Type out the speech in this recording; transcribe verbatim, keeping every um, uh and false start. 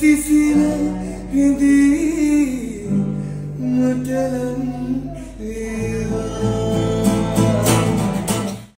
Sisine hindi matalan.